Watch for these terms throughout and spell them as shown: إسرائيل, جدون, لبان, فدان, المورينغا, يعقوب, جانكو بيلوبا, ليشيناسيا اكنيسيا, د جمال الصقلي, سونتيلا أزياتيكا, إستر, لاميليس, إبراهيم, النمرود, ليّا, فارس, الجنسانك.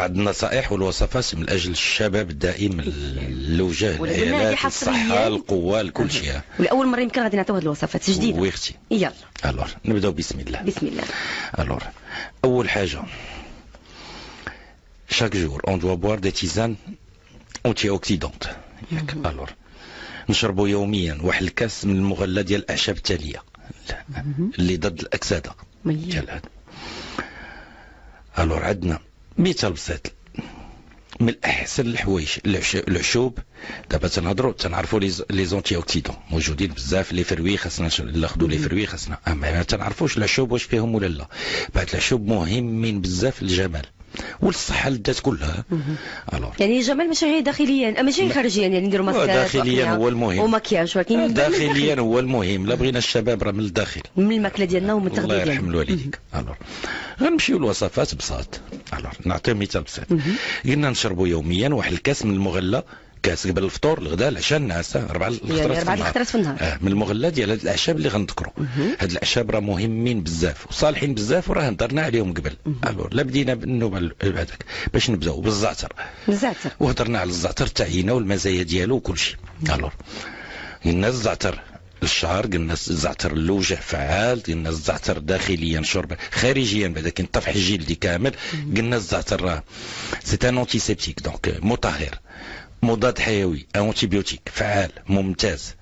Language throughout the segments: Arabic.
بعض النصائح والوصفات من اجل الشباب الدائم لوجه العيالات الصحه القوه لكل شيء. ولاول مره يمكن غادي نعطيو هذه الوصفات جديده. وي اختي يلا الور نبداو بسم الله. بسم الله. الور اول حاجه chaque jour on doit boire des tisanes antioxydantes. الور نشربوا يوميا واحد الكاس من المغلى ديال الاعشاب التاليه اللي ضد الاكسده ديال هذا. الور عندنا مثال بسيط من احسن الحوايج العشوب. دابا تنهضروا تنعرفوا لي زونتي اوكسيدون موجودين بزاف لي فروي خاصنا ناخذوا لي فروي خاصنا اما ما تنعرفوش العشوب واش فيهم ولا لا. بعض العشوب مهمين بزاف للجمال والصحه للذات كلها. الور يعني الجمال ماشي داخليا ماشي خارجيا يعني نديروا ماسكات داخليا هو المهم ومكياج ولكن داخليا هو المهم. لا بغينا الشباب راه من الداخل من الماكله ديالنا ومن التغذيه ديالنا. الله يرحم الوالديك. الور غنمشيو للوصفات بساط. الور نعطيو مثال بسيط. قلنا نشربوا يوميا واحد الكاس من المغلى كاس قبل الفطور الغداء العشاء الناس 4 الخطرات في النهار من المغلى ديال هاد الاعشاب اللي غنذكروا. هاد الاعشاب راه مهمين بزاف وصالحين بزاف وراه هضرنا عليهم قبل. الور لا بدينا بالنوبه هذاك باش نبداو بالزعتر. الزعتر وهضرنا على الزعتر تاعينا والمزايا ديالو وكل شيء. الور قلنا الزعتر للشعر، قلنا الزعتر للوجه فعال، قلنا الزعتر داخليا شرب خارجيا بعدا كينطفح جلدي كامل. قلنا الزعتر راه سي ان انتيسيبتيك دونك مطهر مضاد حيوي انتيبيوتيك فعال ممتاز.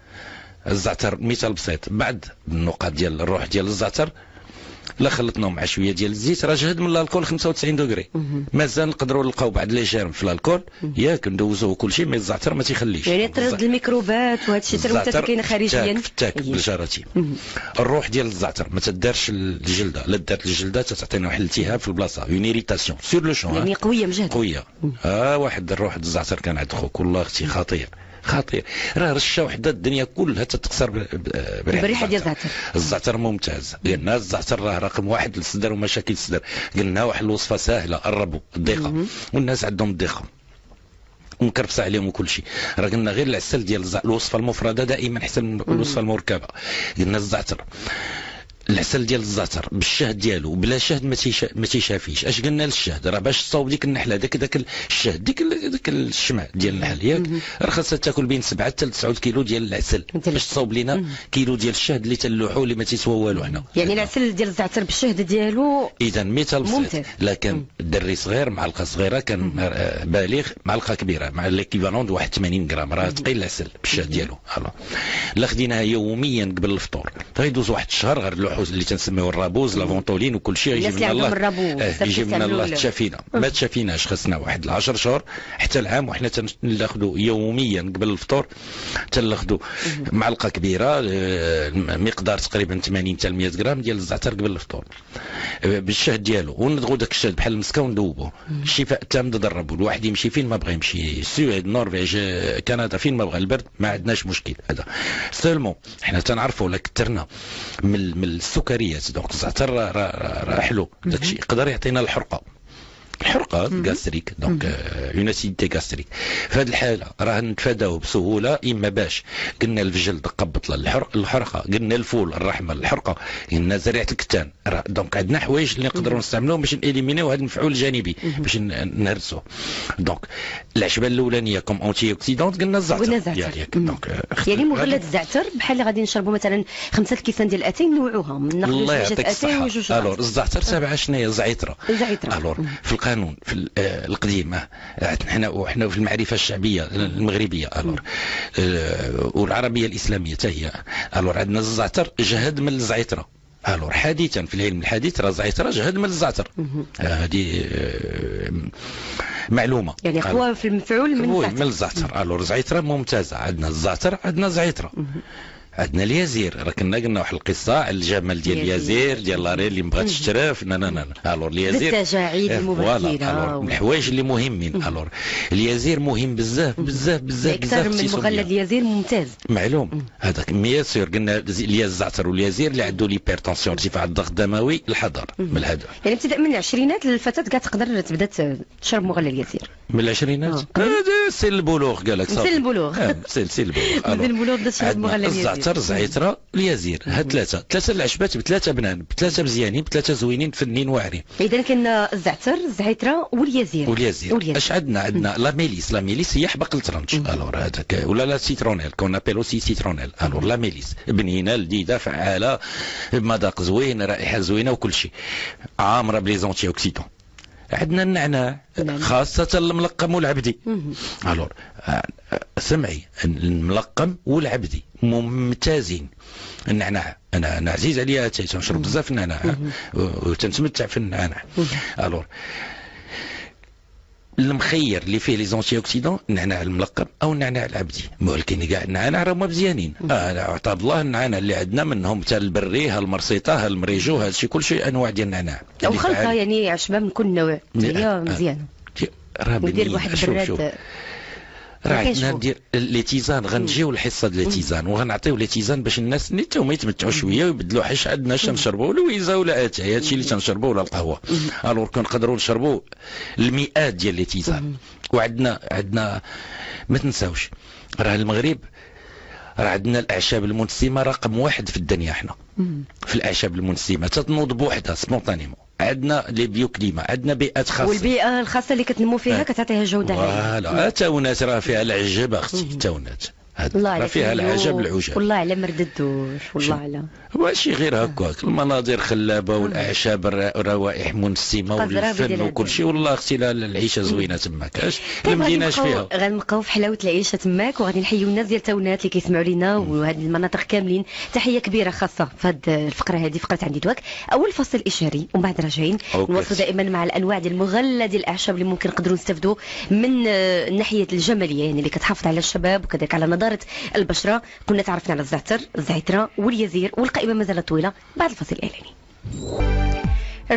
الزعتر مثال بسيط بعد النقاط ديال الروح ديال الزعتر لا خلطناه مع شويه ديال الزيت راه جهد من الكول 95 دوغري مازال نقدروا نلقاو بعض لي جيرم في الكول ياك ندوزوه كل شيء. ما الزعتر ما تيخليش يعني طرد الميكروبات وهذا الشيء ترمتات كاين خارجيا فتاك بالجراثيم. الروح ديال الزعتر ما تدارش الجلده لا دارت الجلده تعطينا واحد الالتهاب في البلاصه اون ايريتاسيون سور لو شون يعني قويه مجهد قويه. واحد الروح ديال الزعتر كان عند خوك والله اختي خطير خطير راه رشه وحده الدنيا كلها تتقصر بريحه ديال الزعتر. الزعتر ممتاز لان الزعتر راه رقم واحد للصدر ومشاكل الصدر. قلنا واحد الوصفه سهله قربوا الضيقه والناس عندهم الضيقه ونكرفس عليهم وكل شيء. راه قلنا غير العسل ديال الوصفه المفرده دائما احسن من الوصفه المركبه. قلنا الزعتر العسل ديال الزعتر بالشهد ديالو بلا شهد ما تيشافيش. اش قلنا للشهد راه باش تصاوب ديك النحله داك الشهد ديك الشمع ديال النحل ياك راه خاصها تاكل بين 7 حتى 9 كيلو ديال العسل باش تصاوب لينا كيلو ديال الشهد اللي تلوحو اللي ما تيسوى والو حنا يعني العسل ديال الزعتر بالشهد ديالو. اذا مثال بسيط لكن الدري صغير معلقه صغيره كان بالغ معلقه كبيره مع ليكيفالون د 81 غرام راه ثقيل العسل بالشهد ديالو. لا خديناها يوميا قبل الفطور غيدوز واحد الشهر غير اللي تنسميو الرابوز لافونتولين وكل شيء يجي من الله. يجي من الله تشافينا ما تشافيناش خصنا واحد 10 شهور حتى العام وحنا تناخذوا يوميا قبل الفطور تناخذوا معلقه كبيره مقدار تقريبا 80 حتى 100 غرام ديال الزعتر قبل الفطور بالشهد ديالو وندغوا داك الشهد بحال المسكه وندوبوه. الشفاء التام ضد الربو الواحد يمشي فين ما بغى يمشي السويد النرويج كندا فين ما بغى البرد ما عندناش مشكل. هذا سولمون حنا تنعرفوا لك كثرنا من السكريات دونك الزعتر راه حلو داكشي يقدر يعطينا الحرقه غاستريك دونك اون اسيديتي غاستريك. في هذه الحاله راه نتفاداو بسهوله اما باش قلنا الفجل قبط الحرقه قلنا الفول الرحمه الحرقه قلنا زريعه الكتان دونك عندنا حوايج اللي نقدروا نستعملوهم باش ناليمينيو هذا المفعول الجانبي باش نهرسوه. دونك العشبه الاولانيه كوم اونتي اوكسيدونت قلنا الزعتر ياك دونك يعني مغلى الزعتر بحال اللي غادي نشربوا مثلا 5 كيسان ديال الاتاي نوعوها ناخذوا جوج اتاي وجوج الور الزعتر تبع شنو هي زعيطره. الور القانون في القديم حنا في المعرفه الشعبيه المغربيه الور والعربيه الاسلاميه حتى هي الور عندنا الزعتر جهد من الزعتره. الور حديثا في العلم الحديث راه الزعتره جهد من الزعتر هذه معلومه يعني قوه في المفعول من الزعتر. الور زعتره ممتازه عندنا الزعتر عندنا زعتره عندنا اليازير راه كنا واحد القصه على الجمل ديال اليازير ديال لاري اللي ما بغاتش تشرف الور اليازير بالتجاعيد المبكره من الحوايج اللي مهمين. الور اليازير مهم بزاف بزاف بزاف اكثر من المغلى اليازير ممتاز معلوم هذاك مي سور قلنا الزعتر واليازير اللي عنده ليبرتونسيون ارتفاع الضغط الدموي الحذر من الهدف يعني ابتداء من العشرينات الفتاه كتقدر تبدا تشرب مغلى اليازير من العشرينات سن البلوغ قال لك صافي. سن البلوغ سن البلوغ من البلوغ بدات تخدموا على اليازير. الزعتر، زعيطره، اليازير، هاد ثلاثه، ثلاثه العشبات بثلاثه بنان، بثلاثه مزيانين، بثلاثه زوينين، فنين واعرين. اذا كان الزعتر، الزعيطره واليازير. واليازير اش عندنا؟ عندنا لاميليس، لاميليس هي حبق الترنج، الوغ هذاك ولا لا سيترونيل كون ابيلو سي سيترونيل، الوغ لاميليس بنينه لذيذه فعاله مذاق زوين، رائحه زوينه وكل شيء، عامره بلي زونتي اوكسيدون. عندنا النعناع خاصة الملقم والعبدي. الور سمعي الملقم والعبدي ممتازين. النعناع انا عزيز عليا، تنشرب بزاف النعناع وتنتمتع في النعناع. الور المخير اللي فيه لي زونتي اوكسيدون، النعناع الملقم او النعناع العبدي، ولكن كاع النعناع راهما مزيانين. عطاب الله النعناع اللي عندنا منهم تاع البري، ها المرسيطه، ها المريجو، هذا الشيء كلشي انواع ديال النعناع او خلطه، يعني عشبه من كل نوع هي مزيانه. راه ندير واحد البراد راه عندنا ندير لي تيزان، غنجيو للحصه ديال لي تيزان وغنعطيو لي تيزان باش الناس نيت هما يتمتعوا شويه ويبدلوا، حيت عندنا تنشربوا لويزا ولا اتاي، هادشي اللي تنشربوا ولا القهوه. الوغ كنقدروا نشربوا المئات ديال لي تيزان. وعندنا ما تنساوش راه المغرب راه عندنا الاعشاب المنسمه رقم واحد في الدنيا، حنا في الاعشاب المنسمه تتنوض بوحدها سبونطانيمون. عندنا لي بيو كليما، عندنا بيئات خاصه، والبيئه الخاصه اللي كتنمو فيها كتعطيها جوده عاليه. فوالا تاونات راه فيها العجب اختي، تاونات راه فيها العجب العجاب. والله على مرد الدوش، والله على ماشي غير هكاك، المناظر خلابه والاعشاب الروائح منسمه والفن وكل شيء. والله اختي العيشه زوينه تماك، اش مديناش فيها. غنبقاو في حلاوه العيشه تماك، وغادي نحييو الناس ديال تاونات اللي كيسمعوا لينا وهاد المناطق كاملين. تحيه كبيره خاصه في هاد الفقره، هذه فقره عندي دواك. اول فصل اشهري ومن بعد راجعين نواصلوا دائما مع الانواع ديال المغلة ديال الاعشاب اللي ممكن نقدروا نستافدوا من الناحيه الجماليه، يعني اللي كتحافظ على الشباب وكذلك على نضاره البشره. كنا تعرفنا على الزعتر، الزعتره واليازير، والقائمه مازالت طويله بعد الفصل الاعلاني.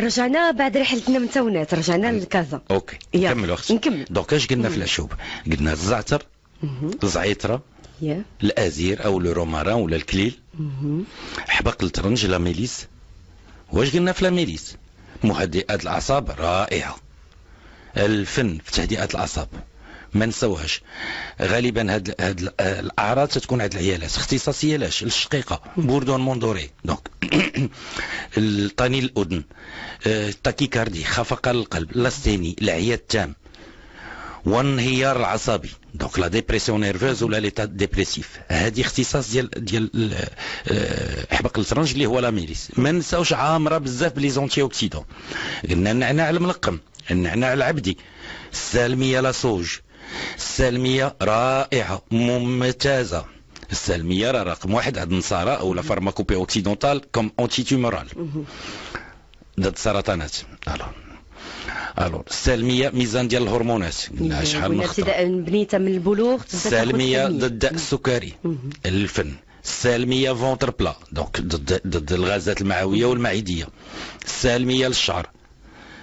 رجعنا بعد رحلتنا من تاونات، رجعنا لكازا. اوكي نكملوا اختي، نكمل دونك. اش قلنا في العشوب؟ قلنا الزعتر، الزعيطره، الازير او لو روماران ولا الكليل، حبق الترنج، لاميليس. واش قلنا في لاميليس؟ مهدئه الاعصاب رائعه، الفن في تهدئه الاعصاب ما نساوهاش. غالبا هاد الاعراض تتكون عند العيالات، اختصاصيه لاش الشقيقه، بوردون موندوري دونك الطنين الاذن، التاكيكاردي، خفقان القلب، لاستيني، العيا التام، وانهيار العصبي دونك لا ديبريسيون نيرفوز ولا ليتا ديبريسيف. هذه اختصاص ديال حبق الترنج اللي هو لاميليس. ما نساوش عامره بزاف بلي زونتي اوكسيدون. قلنا النعناع الملقم، النعناع العبدي، السالميه لاسوج، السالميه رائعه ممتازه. السالميه راه رقم واحد عند النصارى او لا فارماكوبي اوكسيدونتال كوم اونتي تومورال ضد السرطانات. الوغ السالميه ميزان ديال الهرمونات، قلنا شحال من خطره بنيته من البلوغ. السالميه ضد السكري، الفن. السالميه فونتر بلا دونك ضد الغازات المعويه والمعديه. السالميه للشعر.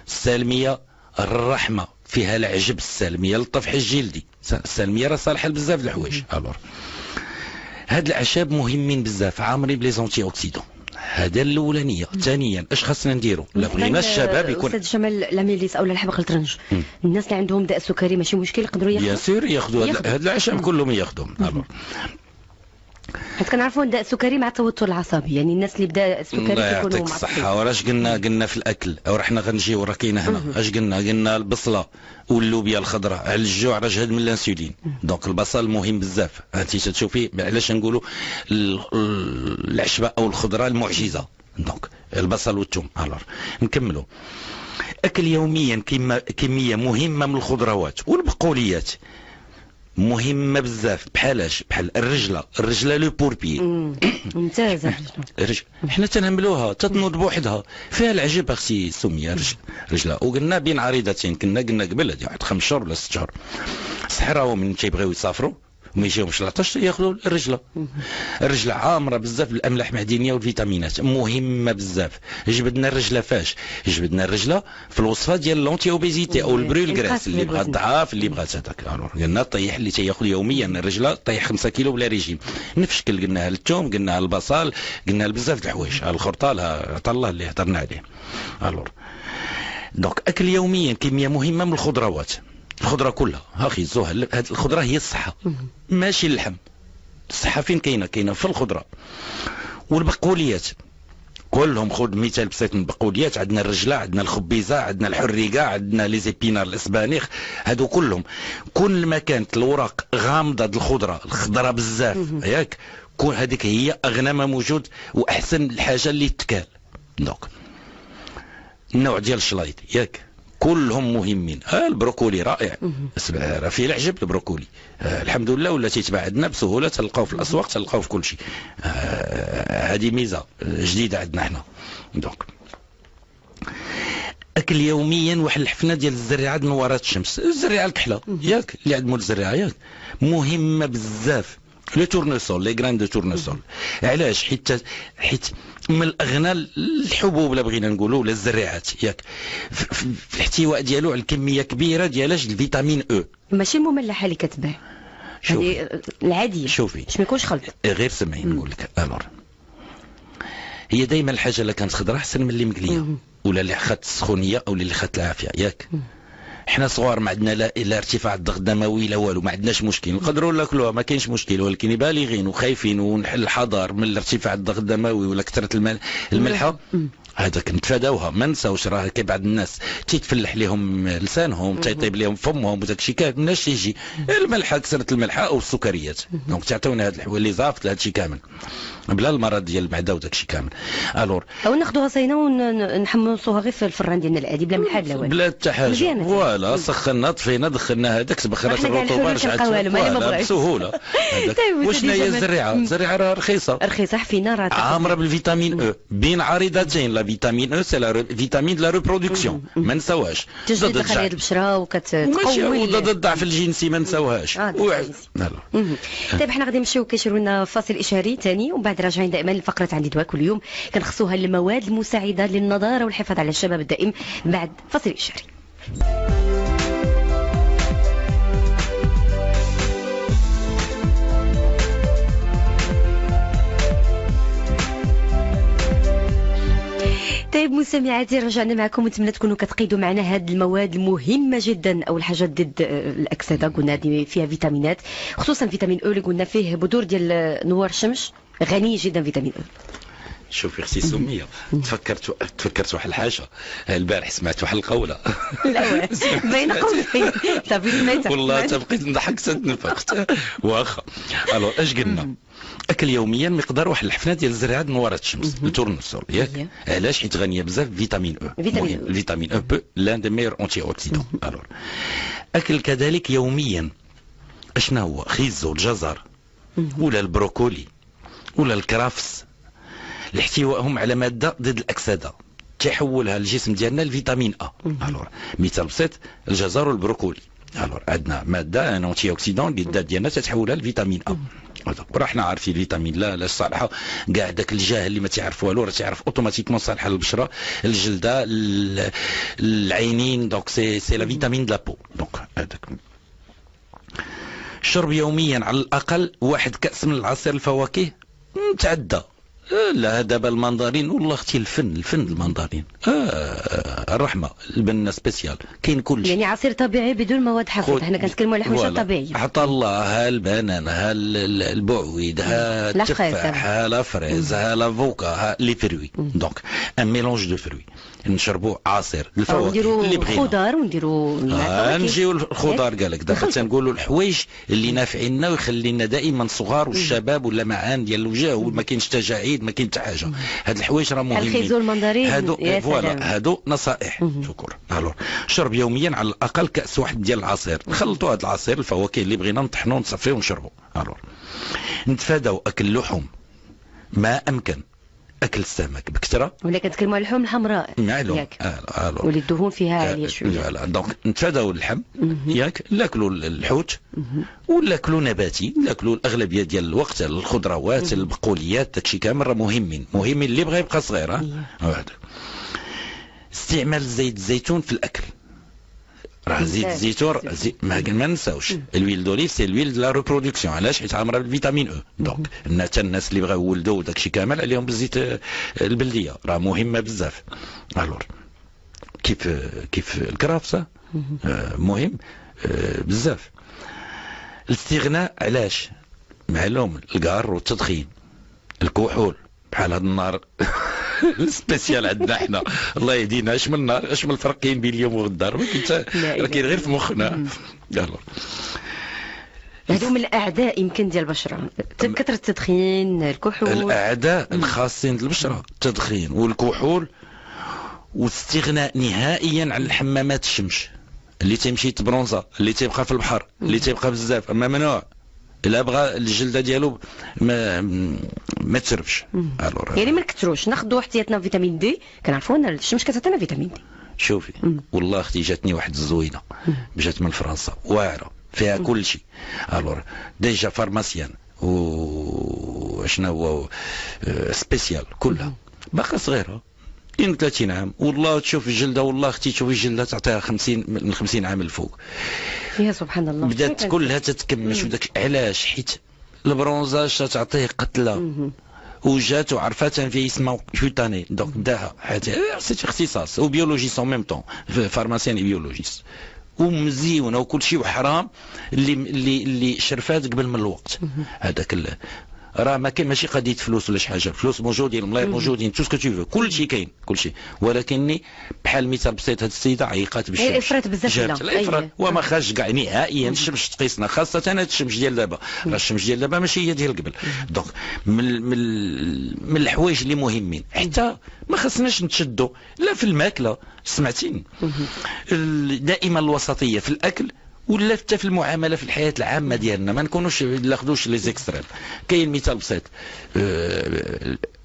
السالميه الرحمه، فيها العجب، السالميه للطفح الجلدي. السالميه راه صالحه لبزاف د الحوايج. الوغ هاد الاعشاب مهمين بزاف، عامرين بلي زونتي اوكسيدون. هذا الاولانيه. ثانيا اش خاصنا نديرو؟ لا بغينا الشباب يكون استاذ جمال لاميليس او الحبق الترنج، الناس اللي عندهم داء السكري ماشي مشكل، يقدروا ياخذوا. بيان سور ياخذوا هاد الاعشاب كلهم ياخذوهم. الوغ حيت كنعرفوا الداء السكري مع التوتر العصبي، يعني الناس اللي بدا السكري كيكونوا معصبين. الله يعطيك الصحة. وراش قلنا في الأكل، أو رحنا غنجيو راه كاينة هنا، اش قلنا البصلة واللوبيا الخضراء على الجوع راه جهد من الأنسولين، دونك البصل مهم بزاف. أنت تشوفي علاش نقولوا العشبة أو الخضرة المعجزة، دونك البصل والثوم. ألوغ نكملوا. أكل يوميا كمية مهمة من الخضروات والبقوليات، مهمه بزاف. بحال الرجله لو بوربي ممتازه. حنا تنهملوها، تتنوض بوحدها، فيها العجب اختي سميه رجله. وقلنا بين عريضتين، قلنا قبل هذه واحد 5 شهور ولا 6 شهور، الصحراوي من تيبغيو يسافروا وما يجيهمش العطش ياخذوا الرجله. الرجله عامره بزاف بالاملاح المعدنيه والفيتامينات، مهمه بزاف. جبدنا الرجله فاش؟ جبدنا الرجله في الوصفه ديال لونتي اوبيزيتي او البرول كراس، اللي بغى الضعاف، اللي بغى هذاك. قلنا الطيح اللي تياخذ يوميا الرجله، طيح 5 كيلو بلا ريجيم، نفس الشكل قلناها الثوم، قلناها البصل، قلناها بزاف د الحوايج، الخرطال عطا الله اللي هضرنا عليه. الوغ دونك اكل يوميا كميه مهمه من الخضروات، الخضرة كلها، اخي الزهل، هذه الخضرة هي الصحة ماشي اللحم. الصحة فين كاينة؟ كاينة في الخضرة والبقوليات كلهم. خذ مثال بسيط من البقوليات، عندنا الرجلة، عندنا الخبيزة، عندنا الحريقة، عندنا لي زيبينار الاسبانيخ، هادو كلهم. كل ما كانت الوراق غامضة الخضرة، الخضرة بزاف ياك، هذيك هي اغنى ما موجود واحسن الحاجة اللي تكال. دونك النوع ديال الشلايط ياك كلهم مهمين. البروكولي رائع، في العجب البروكولي، الحمد لله ولا تيتباع عندنا بسهوله، تلقاو في الاسواق، تلقاو في كل شيء. هذه ميزه جديده عندنا حنا. دونك اكل يوميا واحد الحفنه ديال الزريعه من وراء الشمس، الزريعه الكحله ياك اللي عند مول الزريعه ياك مهمه بزاف. لو تورنسول، لي غران دو تورنسول، علاش؟ حيت من الاغنى الحبوب لا بغينا نقولوا ولا الزريعات ياك، في الاحتواء ديالو على الكميه كبيره ديال الفيتامين او، ماشي المملحه اللي كتباع هذه العاديه، شوفي باش ما يكونش خلط. غير سمعي نقول لك الور، هي دائما الحاجه اللي كانت خضره احسن من اللي مقليه ولا اللي خات السخونيه او اللي خات العافيه ياك. حنا صغار ما عندنا لا ارتفاع الضغط الدموي لا والو، ما عندناش مشكل، نقدروا ناكلوها ما كاينش مشكل، ولكن بالغين وخايفين ونحل الحذر من ارتفاع الضغط الدموي ولا كثره الملحه، هذاك نتفاداوها. ما نساوش راه كيبعض الناس تيتفلح لهم لسانهم، تيطيب لهم فمهم وداك الشيء كامل، مناش تيجي الملحه، كثره الملحه او السكريات. دونك تعطيونا هاد الحوايج اللي زافت لهذا الشيء كامل بلا المرض ديال المعده وداك الشيء كامل. الور او ناخذوها صينه ونحمصوها غير في الفران ديالنا العادي بلا ملحه لا والو، بلا حتى حاجه، فوالا سخنا طفينا دخلنا هذاك تبخرات الرطوبه رجعت بسهوله. وشنو هي الزريعه؟ الزريعه راه رخيصه، رخيصه حفينه، راه عامره بالفيتامين او بين عريضتين. لا فيتامين او سي لا فيتامين دو لا ريبرودكسيون، ما نساوهاش، ضد خليه البشره وكتقوي ضد الضعف الجنسي، ما نساوهاش. طيب حنا غادي نمشيو، كيشيروا لنا فاصل اشهاري ثاني ومن بعد راجعين دائما لفقره عندي دواء كل يوم، كنخصوها المواد المساعده للنضاره والحفاظ على الشباب الدائم بعد فاصل اشهاري. طيب مستمعاتي رجعنا معكم، نتمنى تكونوا كتقيدوا معنا هاد المواد المهمه جدا، اول حاجه ضد الاكسده قلنا هذه فيها فيتامينات، خصوصا فيتامين او اللي قلنا فيه بذور ديال نوار الشمس غني جدا فيتامين او. شوفي اختي سميه، تفكرت واحد الحاجه البارح، سمعت واحد القوله لا باين قولتي صافي سمعتها والله تبقيت ضحكت تنفخت. واخا الو اش قلنا؟ اكل يوميا مقدار واحد الحفنه ديال الزريعه من وراء الشمس، التورنسول ياك، علاش؟ حيت غنيه بزاف فيتامين او، فيتامين او بو لان دي ميور اونتي اوكسيدون. الور اكل كذلك يوميا اشنا هو؟ خيزو الجزر ولا البروكولي ولا الكرافس، الاحتوائهم على ماده ضد الاكسده تحولها الجسم ديالنا لفيتامين ا. الور مثال بسيط، الجزر والبروكولي، الور عندنا ماده ان اونتي اوكسيدون اللي ديالنا تتحولها لفيتامين ا. راه حنا عارفين الفيتامين لا صالحه كاع، داك الجاهل اللي ما تيعرف والو راه تيعرف اوتوماتيكمون صالحه للبشره، الجلده، العينين، دونك سي لا فيتامين دو لا بو. دونك هذاك شرب يوميا على الاقل واحد كاس من العصير الفواكه متعدى، لا دابا المندرين والله اختي الفن المندرين الرحمه البنه سبيسيال، كاين كلشي يعني عصير طبيعي بدون مواد حافظه، حنا كنتكلموا على حوايج طبيعيه، عطا الله، ها البنان، ها البعويد، ها التفاح، ها لافريز، ها لافوكا، ها لي فروي. دونك ان ميلونج دو فروي، نشربوا عصير الفواكه اللي بغينا، خضار ونديروا نجيو الخضار قال لك دابا تنقولوا الحوايج اللي نافعيننا ويخلينا دائما صغار والشباب ولا معان ديال الوجه وما كاينش تجاعيد ما كاين حتى حاجه. هاد الحوايج راه مهمين، الخيزو المندرين هادو فوالا، هادو نصائح. شكرا. الو شرب يوميا على الاقل كاس واحد ديال العصير، نخلطوا هاد العصير الفواكه اللي بغينا نطحنوا نصفيو ونشربوا. الو نتفاداو اكل اللحوم ما امكن، اكل السمك بكثره، ولا كتكلموا على اللحوم الحمراء معلوم واللي الدهون فيها عاليه شويه، فوالا. دونك نتفاداو اللحم ياك، ناكلوا الحوت وناكلوا نباتي، ناكلوا الاغلبيه ديال الوقت الخضروات، البقوليات، داكشي كامل راه مهمين اللي بغى يبقى صغير. استعمال زيت الزيتون في الاكل، راه زيت الزيتون ما ننساوش الويل دوليف سي الويل دو لا ريبرودكسيون، علاش؟ حيت عامره بالفيتامين او. دونك الناس اللي بغاو يولدوا وداك الشيء كامل عليهم بالزيت البلديه، راه مهمه بزاف. الور كيف الكرافسه مهم، بزاف. الاستغناء علاش؟ معلوم القار والتدخين الكحول بحال هذا النهار سبيسيال عندنا حنا الله يهدينا. اش من نهار اش من الفرق كاين بين اليوم وغدا؟ راه كاين غير في مخنا. هذو من الاعداء يمكن ديال البشره، كثره التدخين الكحول. الاعداء الخاصين للبشره التدخين والكحول والاستغناء نهائيا عن الحمامات الشمس. اللي تيمشي تبرونزا، اللي تيبقى في البحر، اللي تيبقى بزاف، اما ممنوع. الا بغى الجلده ديالو ما تشربش. يعني ما نكثروش، ناخذوا احتياطنا فيتامين دي، كنعرفوا ان الشمس كتعطينا فيتامين دي. شوفي والله اختي جاتني واحد الزوينه جات من فرنسا واعره فيها كل شيء. الوغ ديجا فارماسيان وشنو هو سبيسيال كلها باقا صغيره 30 عام. والله تشوف الجلده، والله اختي تشوف الجلده تعطيها 50 من 50 عام الفوق. يا سبحان الله، بدات كلها تتكمش. وداك علاش؟ حيت البرونزاج تعطيه قتله، وجات وعرفات ان فيسمون كوتاني، دونك بداها حيت سيت اختصاص وبيولوجي سون ميم طون فارماسيان بيولوجيست ومزيونه وكل شيء. وحرام اللي شرفات قبل من الوقت. هذاك راه ما كاين، ماشي قضيه فلوس ولا شي حاجه، الفلوس موجودين، الملاير موجودين، تو سكو تو فو، كلشي كاين كلشي. ولكني بحال مثال بسيط، هاد السيده عيقات بالشمس، الافراط بزاف، الافراط وما خرجش كاع نهائيا. الشمس تقيسنا، خاصه هاد الشمس ديال دابا، راه الشمس ديال دابا ماشي هي ديال قبل. دونك من الحوايج اللي مهمين، حتى ما خصناش نتشدوا لا في الماكله، سمعتيني، دائما الوسطيه في الاكل ولا حتى في المعامله في الحياه العامه ديالنا. ما نكونوش ناخذوش لي زيكستريم. كاين مثال بسيط،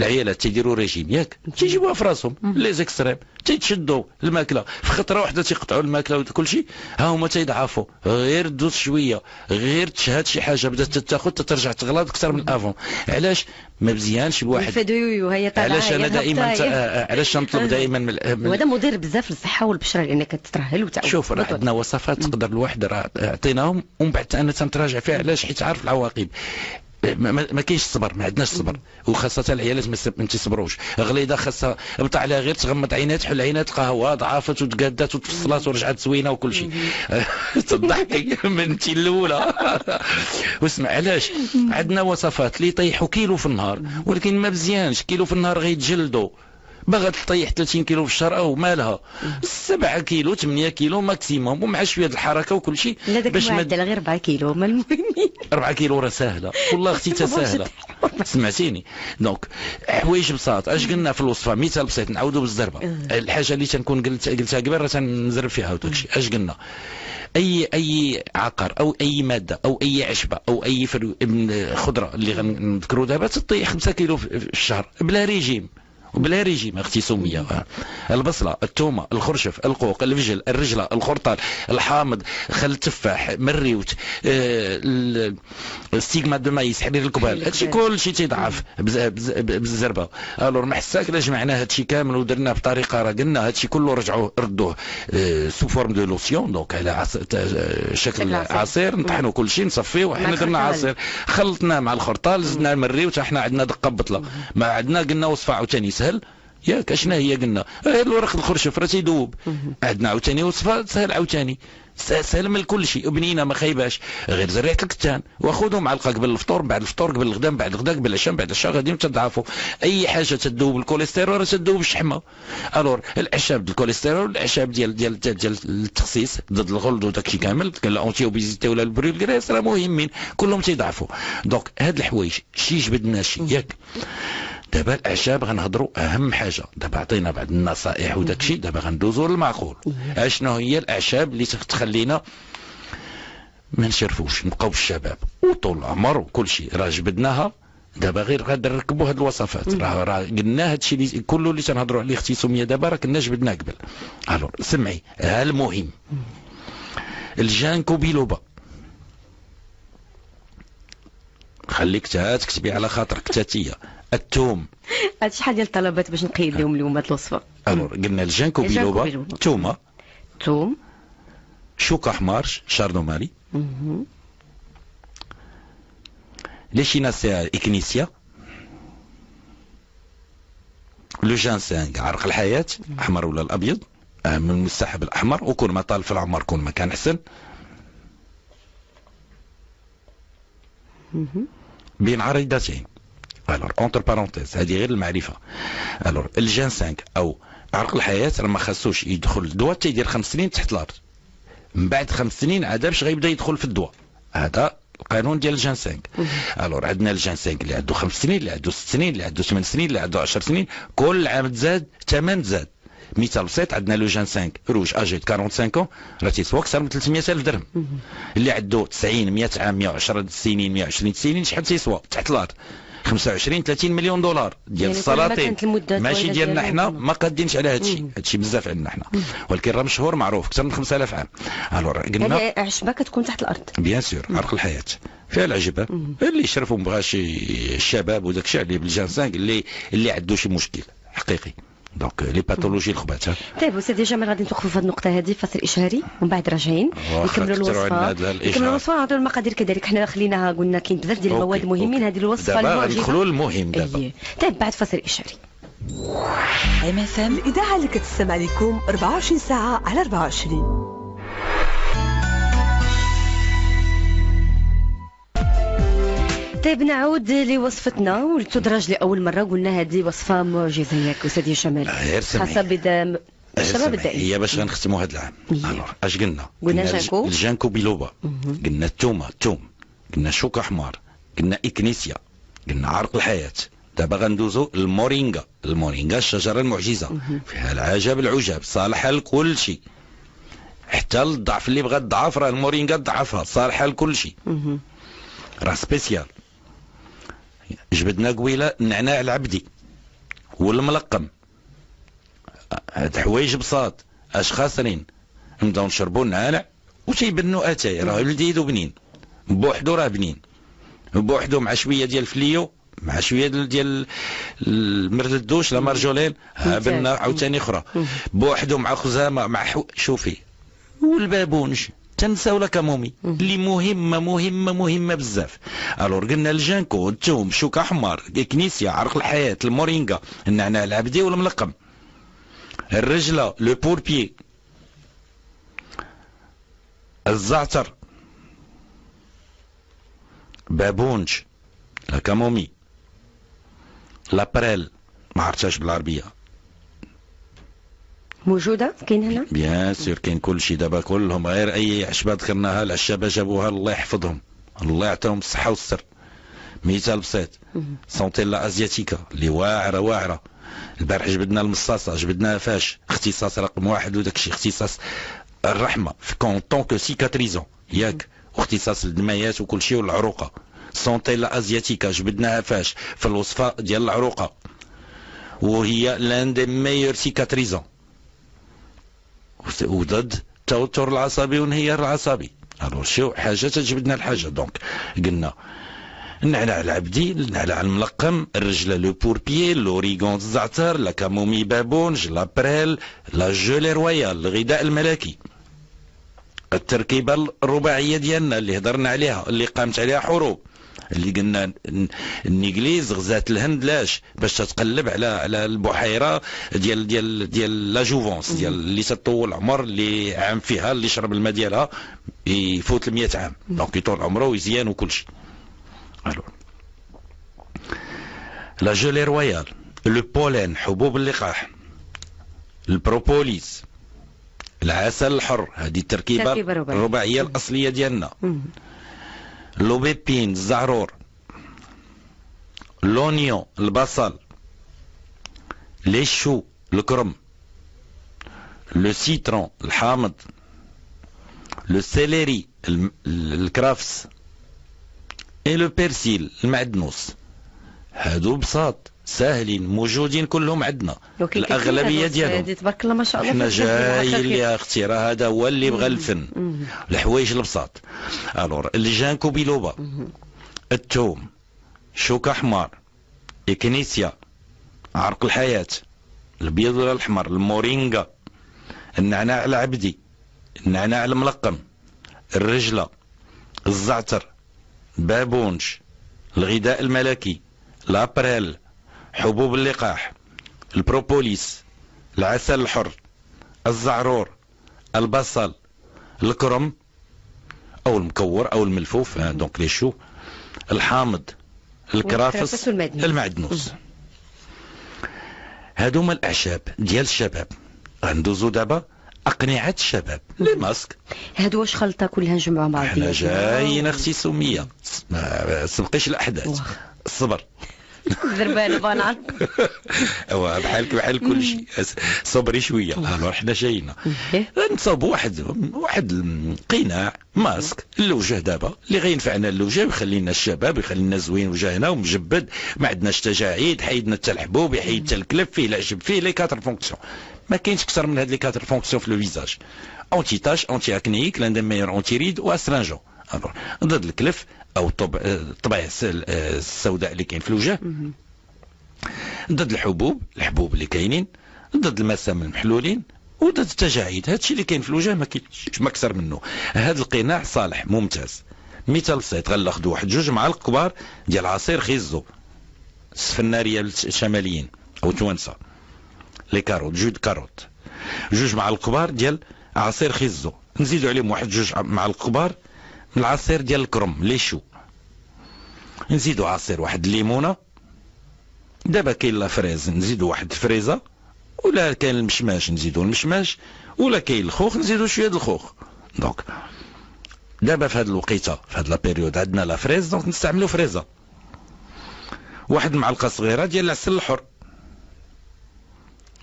العيالات تيديروا ريجيم ياك، تيجيبوها في راسهم لي زيكستريم، تيتشدوا الماكله في خطره واحده، تيقطعوا الماكله وكل شيء، ها هما تيضعفوا. غير دوز شويه، غير تشهد شي حاجه بدات تاخذ ترجع تغلط اكثر من الافون. علاش ما مزيانش الواحد؟ علاش انا دائما علاش نطلب دائما من وهذا مضر بزاف للصحه والبشره، لانك تترهل وتعود. شوف راه عندنا وصفات تقدر الواحد راه عطيناهم ومن بعد انا تنتراجع فيها. علاش؟ حيت عارف العواقب. ما كاينش الصبر، ما عندناش الصبر، وخاصه العيالات ما تيصبروش. غليظه خاصها بطع عليها غير تغمض عينات، تحل عينات، قهوه ضعفت وتقادات وتفصلات ورجعت زوينه وكل شيء. تضحكي من انت الاولى. واسمع، علاش عندنا وصفات اللي يطيحوا كيلو في النهار، ولكن ما مزيانش كيلو في النهار غيتجلدوا. باغا تطيح 30 كيلو في الشهر او مالها 7 كيلو 8 كيلو ماكسيموم، ومع شويه الحركه وكل شيء. باش ما غير 4 كيلو، ما المهمين 4 كيلو راه ساهله، والله اختي تا ساهله. سمعتيني؟ دونك حوايج بساط. اش قلنا في الوصفه؟ مثال بسيط نعاودوا بالزربه. الحاجه اللي تنكون قلتها قبل راه تنزرب فيها وداكشي. اش قلنا؟ اي عقار او اي ماده او اي عشبه او اي خضره اللي غنذكروا دابا تطيح 5 كيلو في الشهر بلا ريجيم. بلا ريجيم اختي سميه، البصله، الثومه، الخرشف، القوق، الفجل، الرجله، الخرطال، الحامض، خل التفاح، مريوت، الستيغما دو مايس، حرير الكبال، هادشي كلشي تيضعف بالزربه. الور محساك الا جمعنا هادشي كامل ودرناه بطريقه، راه قلنا هادشي كله رجعوه ردوه سو فورم دو لوسيون، دونك على شكل عصير، نطحنوا كلشي نصفيوه، حنا درنا عصير خلطناه مع الخرطال، زدنا المريوت، حنا عندنا دقه بطله. ما عندنا قلنا وصفه عاوتاني سهل ياك، اشنا هي قلنا؟ الورق الخرشف راه تيذوب. عندنا عاوتاني وصفه سهل، عاوتاني سهل من كل شيء، بنينه ما خايباش، غير زريعه الكتان، واخذوا معلقه قبل الفطور، بعد الفطور، قبل الغداء، بعد الغداء، قبل العشاء، بعد العشاء، غادي تضعفوا. اي حاجه تذوب الكوليسترول راه تذوب الشحمه. الور الاعشاب الكوليسترول، الاعشاب ديال التخسيس ضد الغلظ وداكشي كامل، الاونتي اوبيزيتي ولا البريل غريس راه مهمين، كلهم تيضعفوا. دونك هاد الحوايج شي جبدنا شي ياك. دابا الاعشاب غنهضروا اهم حاجه، دابا عطينا بعض النصائح وداكشي، دابا غندوزوا للمعقول. اشنو هي الاعشاب اللي تخلينا ما نشرفوش، نبقاو بالشباب وطول العمر وكل شيء؟ راه جبدناها، دابا غير غنركبوا هاد الوصفات. راه قلنا هادشي اللي كله اللي تنهضروا عليه اختي سميه دابا راه كنا جبدناه قبل. الو سمعي ها المهم، الجانكو بيلوبا، خليك تكتبي على خاطرك تاتيه. الثوم، هاد شحال ديال الطلبات باش نقيد لهم اليوم هاد الوصفه؟ قلنا الجانكو بيلوبا، الثومه، الثوم، شوكه حمار شاردوماري، ليشيناسيا اكنيسيا، لو جانسينغ عرق الحياه، احمر ولا الابيض، من المستحب الاحمر، وكل ما طال في العمر كل ما كان احسن. بين عريضتين. الوغ اونتر بارونتيز هذه غير المعرفه. الوغ الجنسانك او عرق الحياه راه ما خاصوش يدخل الدواء حتى يدير 5 سنين تحت الارض. من بعد 5 سنين عاد باش غيبدا يدخل في الدواء. هذا القانون ديال الجنسانك. الوغ عندنا الجنسانك اللي عنده 5 سنين، اللي عنده 6 سنين، اللي عنده 8 سنين، اللي عنده 10 سنين، كل عام تزاد الثمن تزاد. مثال بسيط، عندنا لو جنسانك روج اجي 45 عام راه تيسوى اكثر من 300,000 درهم. اللي عنده 90 100 عام 110 سنين 120 سنين شحال تيسوى تحت الارض؟ 25 30 مليون $. ديال يعني السلاطين ماشي ديالنا حنا، ما قادينش على هادشي. هادشي بزاف عندنا حنا، ولكن راه مشهور معروف اكثر من 5000 عام. الوغ قلنا هذه عشبه كتكون تحت الارض بيان سور، عرق الحياه فيها العجبه. اللي يشرف وما بغاش الشباب وداك الشيء عليه بالجنسانك، اللي عنده شي مشكل حقيقي. دونك لي باثولوجي الخبات. طيب استاذ جمال، غادي نتوقفوا في هذه النقطه هذه، فاصل اشهاري ومن بعد راجعين نكملوا الوصفه، نكملوا الوصفه ونعطيو المقادير كذلك. حنا خليناها قلنا كاين بزاف ديال المواد مهمين، هذه الوصفه المعجزه دابا ندخلوا المهم دابا. طيب بعد فاصل اشهاري. الاذاعه اللي كتستمع لكم 24 ساعه على 24. طيب نعود لوصفتنا والتدرج لاول مره، قلنا هذه وصفه معجزه ياك استاذ جمال، خاصه بدا الشباب الدائم. هي باش غنختموا هذا العام. الوغ اش قلنا جانكو، الجانكو بيلوبا، قلنا الثومه، الثوم، قلنا شوكه حمار، قلنا اكنيسيا، قلنا عرق الحياه. دابا غندوزو المورينغا. المورينغا الشجره المعجزه، فيها العجب العجاب، صالحه لكل شيء حتى للضعف. اللي بغى الضعف راه المورينغا ضعفها، صالحه لكل شيء، راه سبيسيال. جبدنا قويله، النعناع العبدي والملقم، هاد حوايج بساط. اش خاسرين؟ نبداو نشربوا النعناع وتيبنوا اتاي، راه لذيذ وبنين بوحدو، راه بنين بوحدو مع شويه ديال الفليو، مع شويه ديال المردوش لا مارجولين، ها بنا عاوتاني اخرى بوحدو مع خزامه مع شوفي والبابونج، تنساو لك مومي اللي مهمه مهمه مهمه بزاف. الوغ قلنا الجانكو، الثوم، شوكه حمار، الكنيسيا، عرق الحياه، المورينغا، النعناع العبدي والملقم، الرجله لو بوربي، الزعتر، بابونج، الكامومي، لابريل، ما عرفتهاش بالعربيه. موجودة كاين هنا؟ بيان سور كاين كل شيء دابا، كلهم غير أي عشبة ذكرناها العشابة جابوها، الله يحفظهم، الله يعطيهم الصحة والسر. مثال بسيط، سونتيلا أزياتيكا اللي واعرة واعرة، البارح جبدنا المصاصة، جبدناها فاش؟ اختصاص رقم 1 وداك الشيء، اختصاص الرحمة في كونطونك سيكاتريزون ياك، واختصاص الدمايات وكل شيء والعروقة. سونتيلا أزياتيكا جبدناها فاش؟ في الوصفة ديال العروقة، وهي لان دي ميور سيكاتريزون وضد التوتر العصبي وانهيار العصبي. الوغ شو حاجه تجبدنا الحاجه. دونك قلنا النعناع العبدي، النعناع الملقم، الرجله لو بوربيي، لوريغون الزعتر، لا كامومي، بابونج، لابريل، لا جولي رويال، الغذاء الملكي. التركيبه الرباعيه ديالنا اللي هضرنا عليها، اللي قامت عليها حروب، اللي قلنا الانجليز غزات الهند لاش؟ باش تتقلب على البحيره ديال لا جوفونس، ديال اللي تطول العمر، اللي عام فيها اللي يشرب الماء ديالها يفوت 100 عام، دونك يطول عمره ويزيان وكل شيء. الوغ لا جولي رويال، لو بولين، حبوب اللقاح، البروبوليس، العسل الحر، هذه التركيبه الرباعيه الاصليه ديالنا. لوبيبين، الزعرور، لونيون، البصل، لي شو، الكرم، لو سيترون، الحامض، لو سيليري، الكرافس، اي لو بيرسيل، المعدنوس. هادو بساط ساهلين موجودين كلهم عندنا، الاغلبيه ديالهم. تبارك الله ما شاء الله، حنا جايين يا اختي، راه هذا هو اللي بغى الفن، الحوايج البساط. الوغ الجانكو بيلوبا، الثوم، شوكه حمار، اكنيسيا، عرق الحياه الابيض ولا الاحمر، المورينغا، النعناع العبدي، النعناع الملقم، الرجله، الزعتر، بابونج، الغذاء الملكي، لابريل، حبوب اللقاح، البروبوليس، العسل الحر، الزعرور، البصل، الكرم او المكور او الملفوف، دونك لي شو، الحامض، الكرافس، المعدنوس. هادوما الاعشاب ديال الشباب. غندوزو دابا اقنعه الشباب، لي ماسك. هادو واش خلطه كلها نجمعوا مع بعضياتنا؟ حنا جايين اختي سميه، ما سبقيش الاحداث، الصبر. دربانه بانعرف. ايوا بحال كل شيء، صبري شويه. الو حنا جايين نصاوبوا واحد قناع ماسك للوجه دابا اللي غينفعنا للوجه ويخلي لنا الشباب، ويخلي لنا زوين وجهنا ومجبد، ما عندناش تجاعيد، حيدنا حتى الحبوب، يحيد حتى الكلب، فيه العشب، فيه لي كاتر فونكسيون. ما كاينش اكثر من هاد لي كاتر فونكسيون في لو فيزاج: اونتي تاش، اونتي اكنيك، لاندمير، اونتي ريد، واسترانجون. ضد الكلف او الطبيعه السوداء اللي كاين في الوجه، ضد الحبوب اللي كاينين، ضد المسام المحلولين، وضد التجاعيد. هادشي اللي كاين في الوجه ما كاينش ما اكثر منه. هاد القناع صالح ممتاز. مثال بسيط، غناخذ واحد 2 معالق كبار ديال عصير خيزو، السفناريه الشماليين او التوانسه، لي كاروت، جو د كاروت، 2 معالق كبار ديال عصير خيزو، نزيدو عليهم واحد 2 معالق كبار العصير ديال الكرم لي شو، نزيدو عصير واحد الليمونه. دابا كاين لا فريز، نزيدو واحد الفريزه، ولا كاين المشماش نزيدو المشماش، ولا كاين الخوخ نزيدو شويه د الخوخ. دونك دابا في هاد الوقيته، في هاد لا بيريود، عندنا لا فريز، دونك نستعملو فريزه. واحد معلقه صغيره ديال العسل الحر،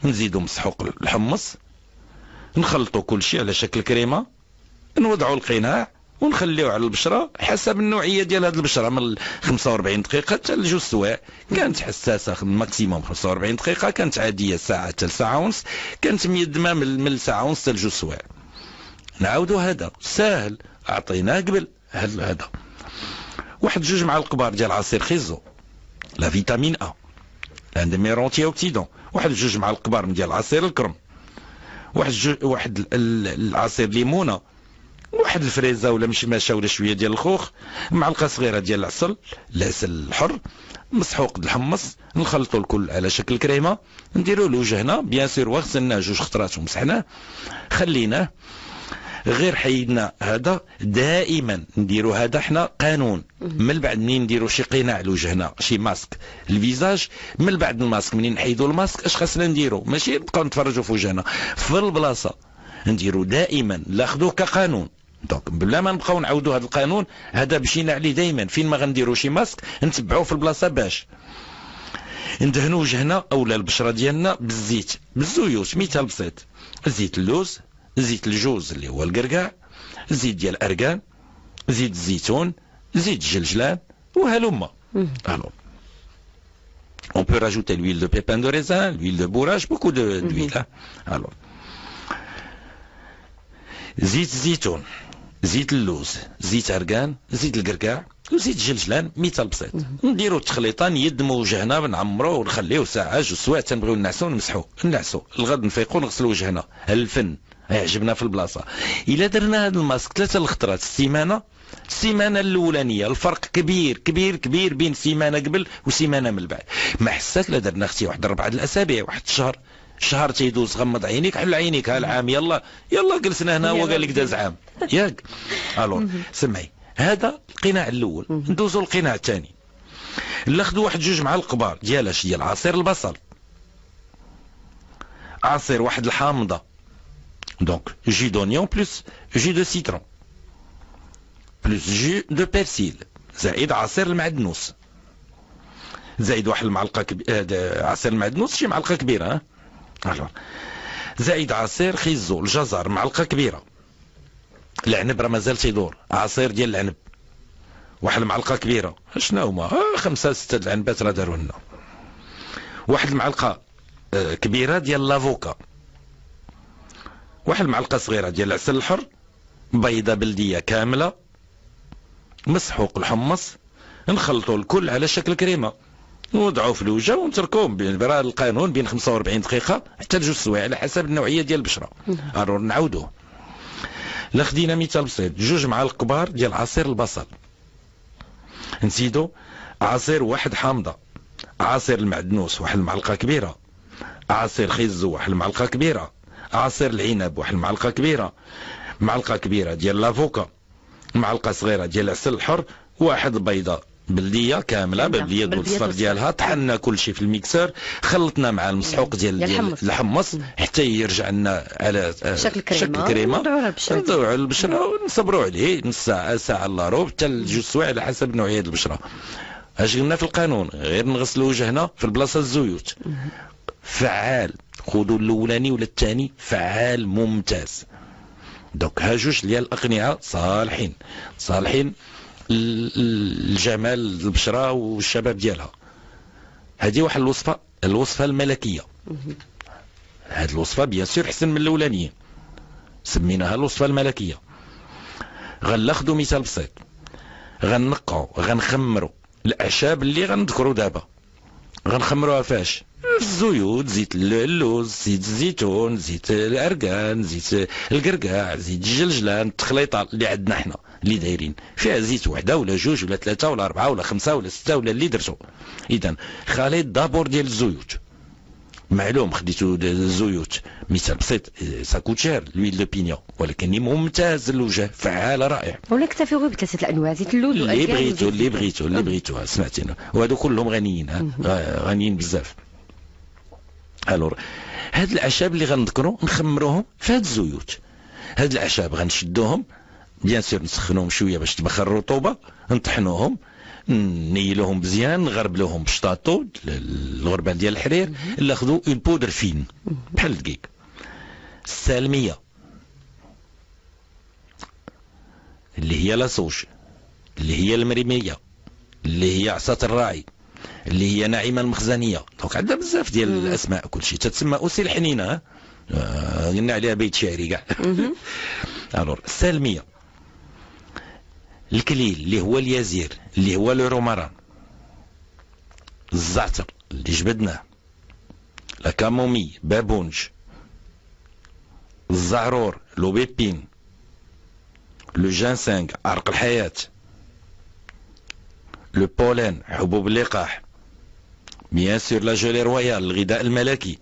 نزيدو مسحوق الحمص، نخلطو كلشي على شكل كريمه، نوضعو القناع ونخليوه على البشره حسب النوعيه ديال هذه البشره، من 45 دقيقه حتى لجوج سوايع. كانت حساسه ماكسيموم 45 دقيقه، كانت عاديه ساعه حتى لساعه ونص، كانت ميدمه من ساعه ونص حتى لجوج سوايع. نعاودو هذا ساهل، عطيناه قبل هذا. واحد 2 معالق كبار ديال عصير خيزو، لا فيتامين ا، لاندمير، اونتي اوكسيدون. واحد 2 معالق كبار ديال عصير الكرم، واحد العصير ليمونه، واحد الفريزه ولا مشماشه ولا شويه ديال الخوخ، معلقه صغيره ديال العسل الحر، مسحوق الحمص، نخلطوا الكل على شكل كريمه، نديروه لوجهنا. بيان سير وغسلناه 2 خطرات ومسحناه، خليناه غير حيدنا. هذا دائما نديرو، هذا حنا قانون. من بعد منين نديرو شي قناع لوجهنا، شي ماسك الفيزاج، من بعد الماسك، منين نحيدو الماسك، اش خاصنا نديرو؟ ماشي نبقاو نتفرجوا في وجهنا، في البلاصه نديرو دائما، ناخذوه كقانون. دونك بلا ما نبقاو نعاودوا هذا القانون، هذا مشينا عليه دائما. فين ما غنديروا شي ماسك نتبعوه في البلاصه، باش ندهنوا وجهنا اولا البشره ديالنا بالزيت، بالزيوت. مثال بسيط: زيت اللوز، زيت الجوز اللي هو القرقاع، زيت ديال الاركان، زيت الزيتون، زيت الجلجلان، وهلما. الو on peut rajouter l'huile de pépin de raisin, l'huile de bourrage, beaucoup d'huile. الو زيت الزيتون، زيت اللوز، زيت اركان، زيت القرقاع، وزيت الجلجلان. مثال بسيط، نديرو التخليطه، نيدمو وجهنا، نعمروه ونخليوه ساعه جوج سوايع، تنبغيو نعسو ونمسحو، نعسو الغد نفيقو نغسلو وجهنا، الفن يعجبنا في البلاصه. الا درنا هذا الماسك 3 خطرات السيمانه الاولانيه، الفرق كبير كبير كبير بين سيمانه قبل وسيمانه من بعد. ما حساك لا درنا اختي واحد 4 الاسابيع، واحد الشهر، شهر تيدوز. غمض عينيك، حل عينيك، ها العام، يلا يلا جلسنا هنا، هو قال لك داز عام ياك. الو سمعي، هذا القناع الاول. ندوزو القناع الثاني، ناخذوا واحد 2 معالق كبار ديال عصير البصل، عصير واحد الحامضه، دونك جي دونيون بلس جي دو سيترون بلس جي دو بيرسيل، زائد عصير المعدنوس، زائد واحد المعلقه عصير المعدنوس، شي معلقه كبيره، ها، زائد عصير خيزو الجزر، معلقه كبيره. العنب راه مازال تيدور، عصير ديال العنب، واحد المعلقه كبيره. شنو هما 5 6 العنبات راه داروا لنا. واحد المعلقه كبيره ديال لافوكا، واحد المعلقه صغيره ديال العسل الحر، بيضه بلديه كامله، مسحوق الحمص، نخلطوا الكل على شكل كريمه، نوضعوا في الوجه ونتركوهم. برا القانون بين 45 دقيقه حتى لجوج سوايع على حسب النوعيه ديال البشره. الو نعاودوه. لا خدينا مثال بسيط: 2 معالق كبار ديال عصير البصل، نزيدوا عصير واحد حامضه، عصير المعدنوس واحد المعلقه كبيره، عصير خيزو واحد المعلقه كبيره، عصير العنب واحد المعلقه كبيره، معلقه كبيره ديال لافوكا، معلقه صغيره ديال العسل الحر، واحد بيضه بلديه كامله بلديه بالصفر ديالها، طحنا كل شيء في الميكسر، خلطنا مع المسحوق ديال الحمص حتى يرجع لنا على شكل كريمه، ندوعوا على البشره ونصبروا عليه نص ساعه ساعه الا ربع حتى لجوج سوايع على حسب نوعيه البشره. اش قلنا في القانون؟ غير نغسلوا وجهنا في البلاصه الزيوت. فعال، خذوا الاولاني ولا الثاني، فعال ممتاز. دوك ها جوج ديال الاقنعه صالحين الجمال البشره والشباب ديالها. هذه واحد الوصفه الملكيه. هذه الوصفه بيان سور احسن من الاولانيه، سميناها الوصفه الملكيه. غناخذوا مثال بسيط، غنقعوا غنخمروا الاعشاب اللي غنذكروا دابا، غنخمروها فاش؟ في الزيوت، زيت اللوز، زيت الزيتون، زيت الاركان، زيت الكركاع، زيت الجلجلان، التخليطه اللي عندنا حنا اللي دايرين فيها زيت وحده ولا جوج ولا ثلاثه ولا اربعه ولا خمسه ولا سته ولا اللي درتو. اذا خليط دابور ديال الزيوت، معلوم خديتو الزيوت مثال بسيط، ساكوتشير لويل دو بينيون، ولكن ممتاز الوجه، فعال رائع. ولا اكتفي غير بثلاثه الانواع، زيت اللوز اللي بغيتو سمعتينا، وهادو كلهم غنيين غنيين بزاف. الور هاد الاعشاب اللي غنذكرو نخمروهم في هاد الزيوت، هاد الاعشاب غنشدوهم بيان سور نسخنوهم شويه باش تبخر الرطوبه، نطحنوهم نيلوهم مزيان، نغربلوهم بشطاطو الغربان ديال الحرير، ناخذو اون بودر فين بحال الدقيق. السالميه اللي هي لاسوش، اللي هي المريميه، اللي هي عصا الراعي، اللي هي ناعمه المخزنيه، دونك عندها بزاف ديال الاسماء كلشي، تتسمى اوسي الحنينه، قلنا عليها بيت شعري كاع. الور السالميه، الكليل اللي هو اليازير اللي هو الروماران، الزعتر اللي جبدناه، الكامومي، بابونج، الزعرور، لوبيبين، لو جانسينغ عرق الحياه، لو بولين حبوب اللقاح، بيان سور لا جولي رويال الغذاء الملكي،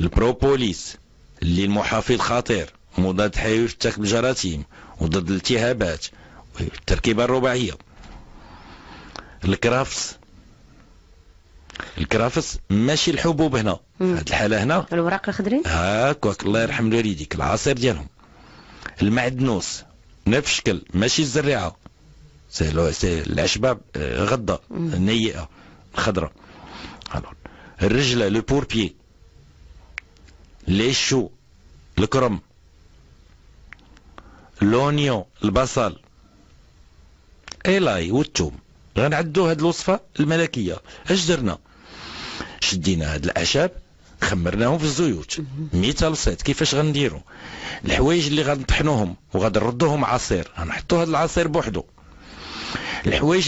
البروبوليس اللي المحافظ خطير مضاد حيوي في التاك بالجراثيم وضد الالتهابات، التركيبه الرباعيه، الكرافس ماشي الحبوب هنا في هذه الحاله، هنا الوراق الخضرين هاكاك الله يرحم والديك العصير ديالهم، المعدنوس نفس الشكل ماشي الزريعه، سي العشبه غضه نيئه الخضراء، الرجله لو بوربي، لي شو الكرم، لونيو البصل، الاي والثوم. غنعدو هاد الوصفه الملكيه. اش درنا؟ شدينا هاد الاعشاب خمرناهم في الزيوت. مثال بسيط كيفاش غنديرو؟ الحوايج اللي غنطحنوهم وغنردوهم عصير، غنحطو هاد العصير بوحدو. الحوايج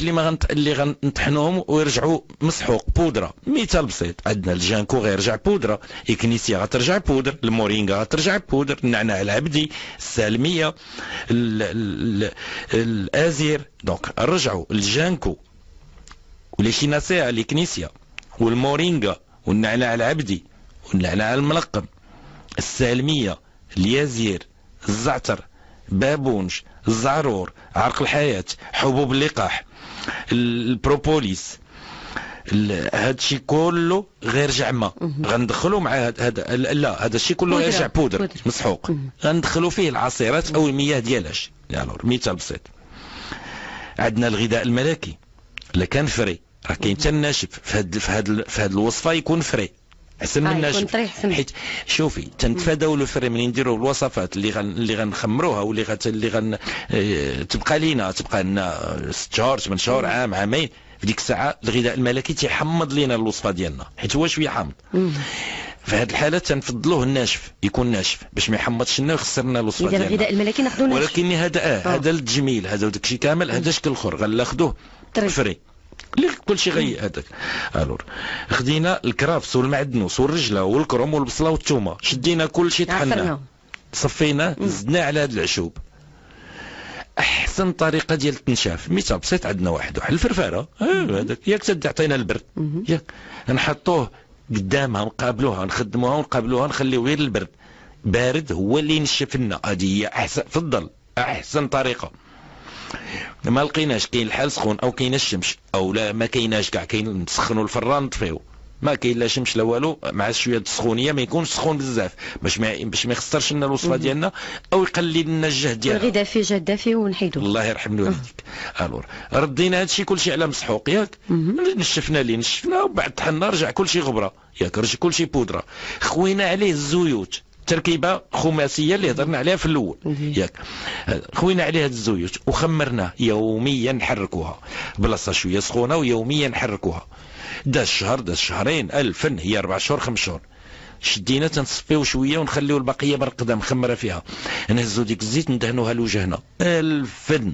اللي غنطحنوهم ويرجعوا مسحوق بودره، مثال بسيط عندنا الجانكو غيرجع بودره، الكنيسيا غترجع بودر، المورينغا غترجع بودر، النعناع العبدي، السالميه، الازير، دونك نرجعوا الجانكو ولي شي نصيعه الكنيسيا والمورينغا والنعناع العبدي والنعناع الملقم، السالميه، اليازير، الزعتر، بابونج، الزعرور، عرق الحياة، حبوب اللقاح، البروبوليس، هادشي كله غيرجع ما غندخلو مع هذا، لا هذا الشيء كله غيرجع بودر مسحوق، غندخلو فيه العصيرات او المياه ديالاش. الور مثال بسيط عندنا الغذاء الملكي، لا كان فري راه كاين حتى الناشف في هاد الوصفه، يكون فري احسن من الناشف، حيت شوفي تنتفاداو لو فري ملي نديرو الوصفات اللي غنخمروها واللي تبقى لينا لنا 6 شهور 8 شهور عام عامين، في ديك الساعه الغذاء الملكي تيحمض لينا الوصفه ديالنا حيت هو شويه حامض. في هذه الحاله تنفضلوه الناشف، يكون ناشف باش ما يحمضش لنا ويخسر لنا الوصفه ديالنا. الغذاء الملكي ناخذوه ناشف، ولكن هذا التجميل هذا وداك الشيء كامل، هذا شكل اخر غناخذوه فري اللي كلشي غي هذاك. الور خدينا الكرافس والمعدنوس والرجله والكرم والبصله والثومه، شدينا كلشي طحناه صفيناه، زدنا على هاد العشوب. احسن طريقه ديال التنشاف مثال بسيط عندنا واحد الفرفاره هذاك، ياك تعطينا البرد، ياك نحطوه قدامها نقابلوها نخدموها ونقابلوها، نخليو غير البرد بارد هو اللي ينشف لنا. هذه هي احسن، تفضل احسن طريقه. ما لقيناش كاين الحال سخون او كاين الشمس او لا ما كايناش كاع، كاين نسخنوا الفران نطفيو، ما كاين لا شمس لا والو، مع شويه السخونيه ما يكونش سخون بزاف باش ما يخسرش لنا الوصفه ديالنا او يقلل لنا الجهد ديالنا. غير دافي جهد دافي ونحيدوه. الله يرحم والديك. الور ردينا هادشي كلشي على مسحوق ياك، نشفنا ليه نشفنا ومن بعد طحنا رجع كلشي غبره ياك، رجع كلشي بودره، خوينا عليه الزيوت، تركيبه خماسيه اللي هضرنا عليها في الاول ياك، خوينا عليها هاد الزيوت وخمرناه يوميا نحركوها، بلاصه شويه سخونه ويوميا نحركوها. داز شهر داز شهرين الفن هي 4 شهور 5 شهور، شدينا تنصفيو شويه ونخليو البقيه بالقدام مخمره فيها، نهزو ديك الزيت ندهنوها لوجهنا الفن،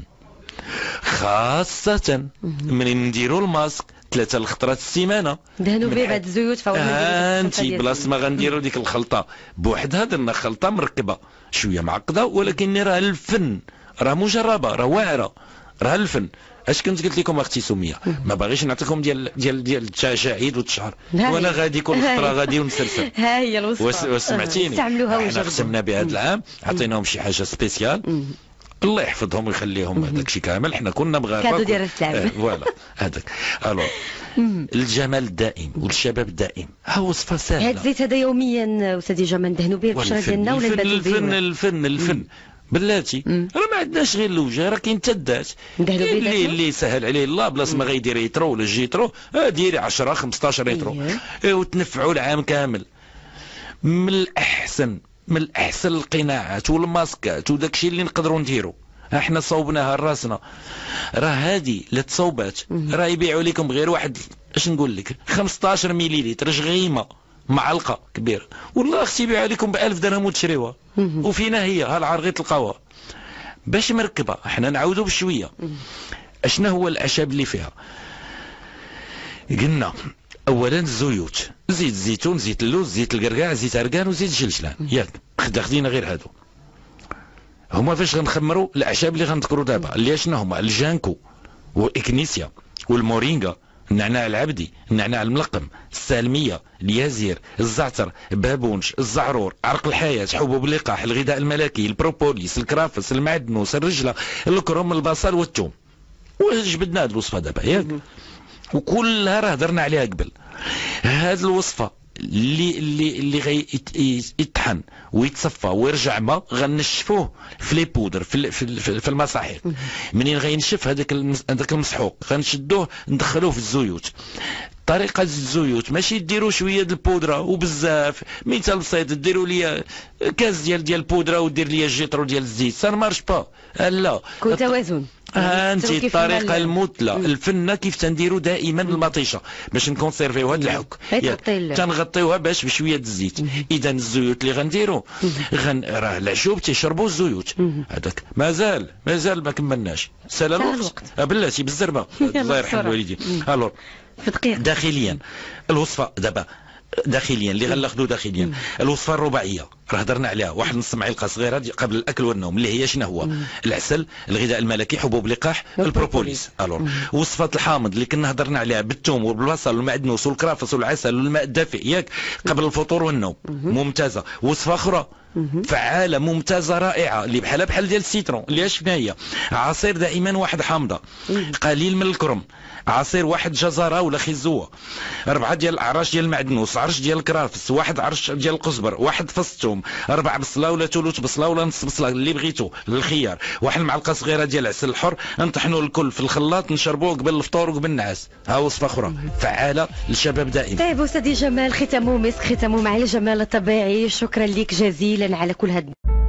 خاصه ملي نديرو الماسك 3 لخطرات السيمانه دهنوا به بعد الزيوت فوق انتي بلاص ما غنديروا ديك الخلطه بوحدها، درنا خلطه مركبه شويه معقده ولكن راه الفن راه مجربه راه واعره راه الفن. اش كنت قلت لكم اختي سميه ما باغيش نعطيكم ديال التشاهد والتشعر، وانا غادي كل خطره غادي ونسلسل. ها هي الوصفه وسمعتيني استعملوها وجربوها، ختمنا بها هذا العام عطيناهم شي حاجه سبيسيال الله يحفظهم ويخليهم هذاك الشيء كامل، حنا كنا مغاربه كادو ديال السلام فوالا هذاك. الو الجمال الدائم والشباب الدائم، ها وصفه سهله. هاد الزيت هذا يوميا وسادي جمال ندهنوا به البشره ديالنا ولا البدن ديالنا. الفن بلاتي راه ما عندناش غير الوجه، راه كاين تادات اللي سهل عليه الله بلاص ما غيدير يترو ولا جيترو ديري 10 15 يترو وتنفعوا العام كامل. من الاحسن القناعات والماسكات وداك الشيء اللي نقدروا نديروا، احنا صوبناها لراسنا، راه هادي لا تصوبات راه يبيعوا لكم غير واحد اش نقول لك 15 مليلتر شغيمه معلقه كبيره، والله اختي يبيعوا لكم ب 1000 درهم وتشريوها وفينا هي هالعار غير تلقاوها باش مركبه. احنا نعاودوا بشويه اشنا هو الاعشاب اللي فيها. قلنا اولا الزيوت، زيت الزيتون زيت اللوز زيت القرقاع زيت اركان وزيت الجلجلان ياك، خدينا غير هادو هما فاش غنخمروا الاعشاب اللي غنذكروا دابا اللي شنو هما الجانكو والاكنيسيا والمورينغا النعناع العبدي النعناع الملقم السالميه اليازير الزعتر بابونج الزعرور عرق الحياه حبوب اللقاح الغذاء الملكي البروبوليس الكرافس المعدنوس الرجله الكرم البصل والثوم. وجبدنا هاد الوصفه دابا ياك وكلها راه هضرنا عليها قبل. هاد الوصفه اللي غي يطحن ويتصفى ويرجع ما غنشفوه في لي بودر في المصاحيق، منين غينشف هذاك المسحوق غنشدوه ندخلوه في الزيوت. طريقه الزيوت ماشي ديروا شويه د البودره وبزاف، مثال بسيط ديروا لي كاس ديال البودره ودير لي جيترو ديال الزيت سان مارش با، لا كل توازن. انت الطريقه المثلى الفنه كيف تنديروا دائما المطيشه باش نكونسيرفيو هذا الحك تنغطيوها باش بشويه الزيت. اذا الزيوت اللي غنديروا راه العشوب تيشربوا الزيوت هذاك مازال ما كملناش سلام الوقت بلاتي بالزربه الله يرحم والديك. الو في دقيقه داخليا الوصفه دابا داخليا اللي غناخذو داخليا الوصفه الرباعيه راه هضرنا عليها واحد نص معلقه صغيره قبل الاكل والنوم اللي هي شنو هو العسل الغذاء الملكي حبوب اللقاح البروبوليس. الور وصفه الحامض اللي كنا هضرنا عليها بالثوم والبصل والمعدنوس والكرافس والعسل والماء الدافئ ياك قبل الفطور والنوم ممتازه. وصفه اخرى فعاله ممتازه رائعه اللي بحال ديال السيترون اللي شفنا هي عصير دائما واحد حامضه قليل من الكرم عصير واحد جزره ولا خزوه 4 ديال العراش ديال المعدنوس عرش ديال الكرافس 1 عرش ديال القزبر 1 فص ثوم 4 بصله ولا ثلث بصله ولا نص بصله اللي بغيتو الخيار 1 معلقه صغيره ديال العسل الحر نطحنوا الكل في الخلاط نشربوه قبل الفطور وقبل النعاس. ها وصفه اخرى فعاله للشباب دائما. طيب استاذ جمال ختموا مسك ختموا مع الجمال الطبيعي، شكرا لك جزيلا على كل هذا.